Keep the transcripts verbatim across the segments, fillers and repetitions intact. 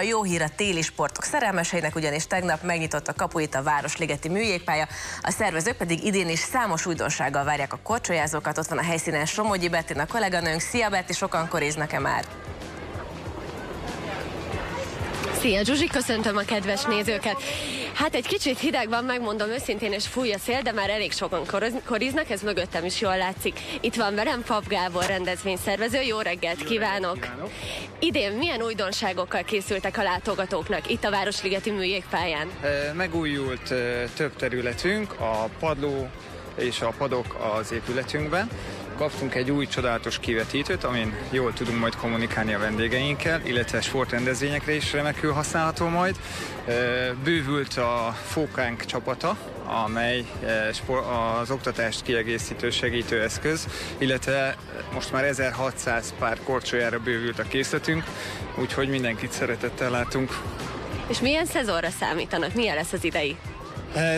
A jó hír a téli sportok szerelmeseinek, ugyanis tegnap megnyitott a kapuit a Városligeti Műjégpálya, a szervezők pedig idén is számos újdonsággal várják a korcsolyázókat. Ott van a helyszínen Somogyi Bettina kolléganőnk. Szia Betti, sokan koriznak-e már? Szia Zsuzsi, köszöntöm a kedves nézőket! Hát egy kicsit hideg van, megmondom őszintén, és fúj a szél, de már elég sokan koriznak, ez mögöttem is jól látszik. Itt van velem Papp Gábor rendezvényszervező, jó reggelt kívánok! Idén milyen újdonságokkal készültek a látogatóknak itt a Városligeti Műjégpályán? Megújult több területünk, a padló és a padok az épületünkben. Kaptunk egy új csodálatos kivetítőt, amin jól tudunk majd kommunikálni a vendégeinkkel, illetve sportrendezvényekre is remekül használható majd. Bővült a fókánk csapata, amely az oktatást kiegészítő segítő eszköz, illetve most már ezerhatszáz pár korcsolyára bővült a készletünk, úgyhogy mindenkit szeretettel látunk. És milyen szezonra számítanak? Milyen lesz az idei?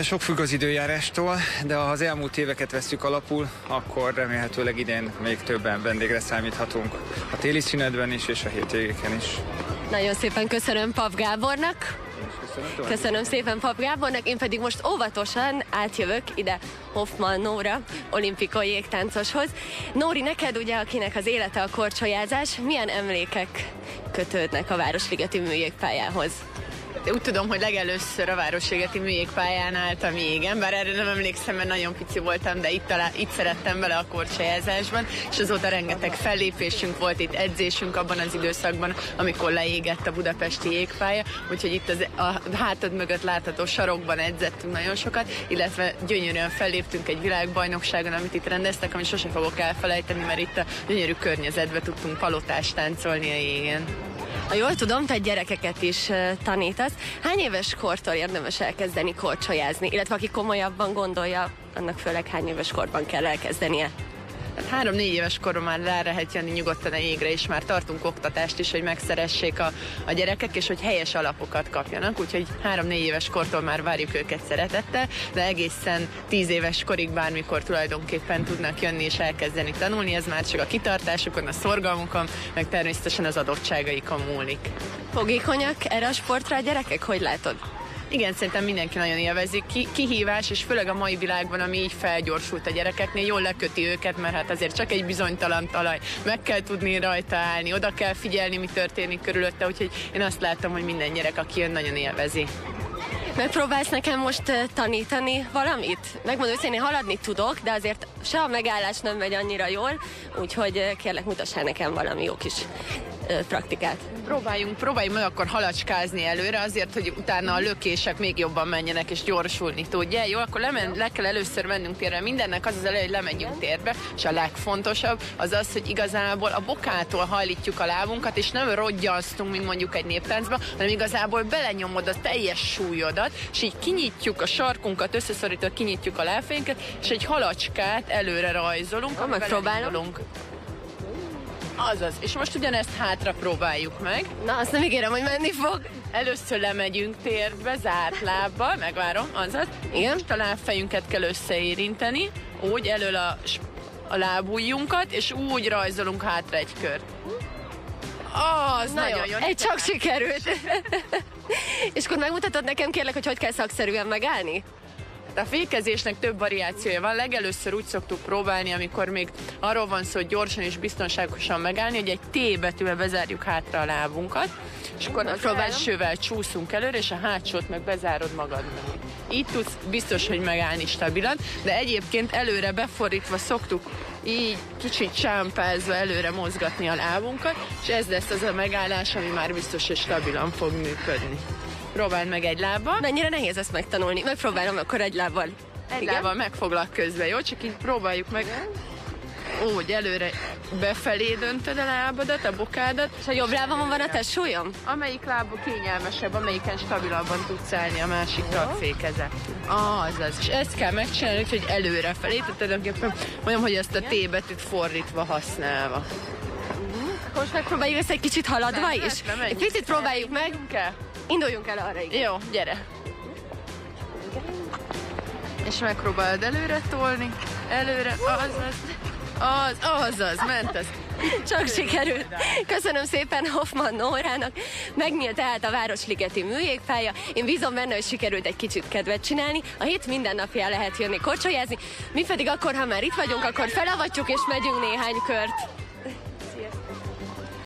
Sok függ az időjárástól, de ha az elmúlt éveket veszük alapul, akkor remélhetőleg idén még többen vendégre számíthatunk a téli szünetben is és a hétvégéken is. Nagyon szépen köszönöm Papp Gábornak. Köszönöm, köszönöm szépen Papp Gábornak, én pedig most óvatosan átjövök ide Hoffmann Nóra olimpikai jégtáncoshoz. Nóri, neked ugye, akinek az élete a korcsolyázás, milyen emlékek kötődnek a Városligeti Műjégpályához? Úgy tudom, hogy legelőször a Városligeti Műjégpályán álltam jégen, bár erre nem emlékszem, mert nagyon pici voltam, de itt, talál, itt szerettem bele a korcsolyázásban, és azóta rengeteg fellépésünk volt, itt edzésünk abban az időszakban, amikor leégett a budapesti jégpálya, úgyhogy itt az, a hátad mögött látható sarokban edzettünk nagyon sokat, illetve gyönyörűen felléptünk egy világbajnokságon, amit itt rendeztek, amit sose fogok elfelejteni, mert itt a gyönyörű környezetbe tudtunk palotást táncolni a jégen. Ha jól tudom, te gyerekeket is tanítasz. Hány éves kortól érdemes elkezdeni korcsolyázni? Illetve aki komolyabban gondolja, annak főleg hány éves korban kell elkezdenie? Három-négy éves korban már rá lehet jönni nyugodtan a jégre, és már tartunk oktatást is, hogy megszeressék a, a gyerekek, és hogy helyes alapokat kapjanak, úgyhogy három-négy éves kortól már várjuk őket szeretettel, de egészen tíz éves korig bármikor tulajdonképpen tudnak jönni és elkezdeni tanulni, ez már csak a kitartásukon, a szorgalmukon, meg természetesen az adottságaikon múlik. Fogékonyak erre a sportra a gyerekek? Hogy látod? Igen, szerintem mindenki nagyon élvezik. Kihívás, és főleg a mai világban, ami így felgyorsult a gyerekeknél, jól leköti őket, mert hát azért csak egy bizonytalan talaj. Meg kell tudni rajta állni, oda kell figyelni, mi történik körülötte, úgyhogy én azt látom, hogy minden gyerek, aki jön, nagyon élvezi. Megpróbálsz nekem most tanítani valamit? Megmondom, hogy én haladni tudok, de azért se a megállás nem megy annyira jól, úgyhogy kérlek, mutassál nekem valami jó kis praktikát. Próbáljunk, próbáljunk meg akkor halacskázni előre, azért, hogy utána a lökések még jobban menjenek és gyorsulni tudja. Jó, akkor lemen, le kell először mennünk térre. Mindennek az az elő, hogy lemegyünk térbe, és a legfontosabb az az, hogy igazából a bokától hajlítjuk a lábunkat, és nem rodgyasztunk, mint mondjuk egy néptáncba, hanem igazából belenyomod a teljes súlyodat, és így kinyitjuk a sarkunkat, összeszorítva kinyitjuk a lábfénket, és egy halacskát előre rajzolunk, ha megpróbálunk. Azaz, és most ugyanezt hátra próbáljuk meg. Na, azt nem ígérem, hogy menni fog. Először lemegyünk térdbe, zárt lábbal, megvárom, azaz. Igen. Most a lábfejünket kell összeérinteni, úgy elől a, a lábujjunkat, és úgy rajzolunk hátra egy kört. Az na nagyon jó. Egy csak sikerült. És akkor megmutatod nekem, kérlek, hogy hogy kell szakszerűen megállni? A fékezésnek több variációja van, legelőször úgy szoktuk próbálni, amikor még arról van szó, hogy gyorsan és biztonságosan megállni, hogy egy T betűvel bezárjuk hátra a lábunkat, és akkor a felsővel csúszunk előre, és a hátsót meg bezárod magadnak. Így tudsz biztos, hogy megállni stabilan, de egyébként előre befordítva szoktuk így kicsit csámpázva előre mozgatni a lábunkat, és ez lesz az a megállás, ami már biztos, hogy stabilan fog működni. Próbáld meg egy lábbal. Mennyire nehéz ezt megtanulni? Megpróbálom akkor egy lábbal. Egy igen? Lábbal megfoglak közben, jó? Csak így próbáljuk meg. Igen. Úgy, előre befelé döntöd a lábadat, a bokádat. És a jobb lábamon van a testsúlyom? Amelyik lába kényelmesebb, amelyiken stabilabban tudsz állni, a másik tagfékeze. Azaz. És ezt kell megcsinálni, úgyhogy előre felé. Tehát tulajdonképpen mondom, hogy ezt a T betűt fordítva használva. Most megpróbáljuk ezt egy kicsit haladva nem, is. Nem, nem, egy picit próbáljuk meg. Induljunk el arra, igen. Jó, gyere. És megpróbáld előre tolni. Előre, azaz, az, azaz, ment ez. Csak sikerült. Köszönöm szépen Hoffmann Nórának. Megnyílt tehát a Városligeti Műjégpálya. Én bízom benne, hogy sikerült egy kicsit kedvet csinálni. A hét minden napján lehet jönni korcsolyázni. Mi pedig akkor, ha már itt vagyunk, akkor felavatjuk és megyünk néhány kört.